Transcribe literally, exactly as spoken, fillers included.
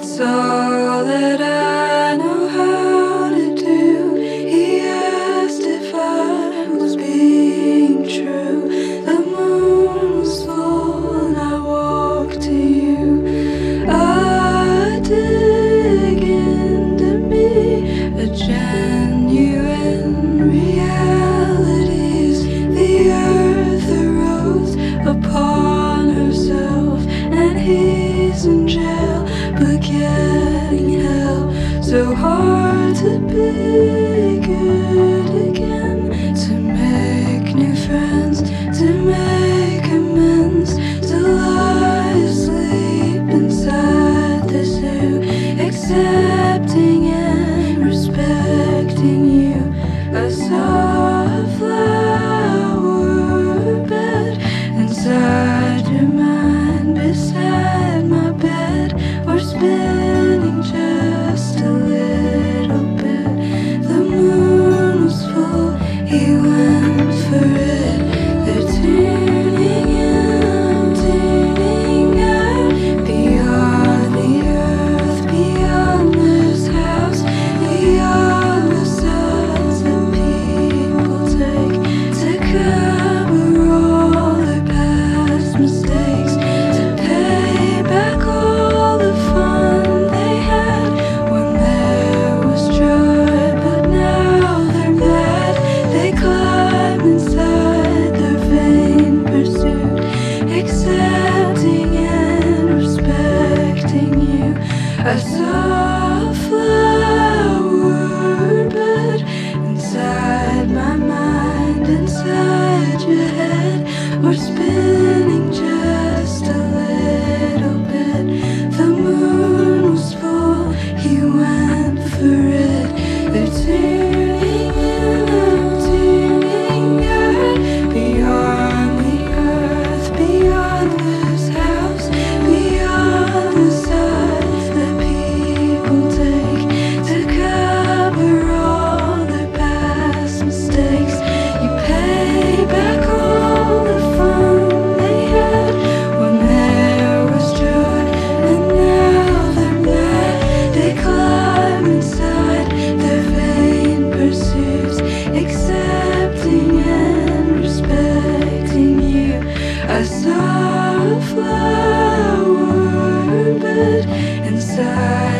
It's all that I know how to do. He asked if I was being true. The moon was full and I walked to you. I dig into me, a genuine realities. The earth arose upon herself, and he's in jail, but getting help. So hard to be good again, to make new friends, to make amends, to lie asleep inside the zoo, accepting and respecting you. I saw a flower bed inside your mind, beside my bed. We're spinning just a little bit. The moon was full, he went for it. They're turning in, turning out, beyond the earth, beyond this house. We are the sons that people take to cover all their past mistakes, to pay back all I saw a flower bed inside my mind, inside your head. We're spinning just a little bit. The moon was full, he went for it. They're turning in, turning out, beyond the earth, beyond this house, beyond the sun. I saw a flower bed inside.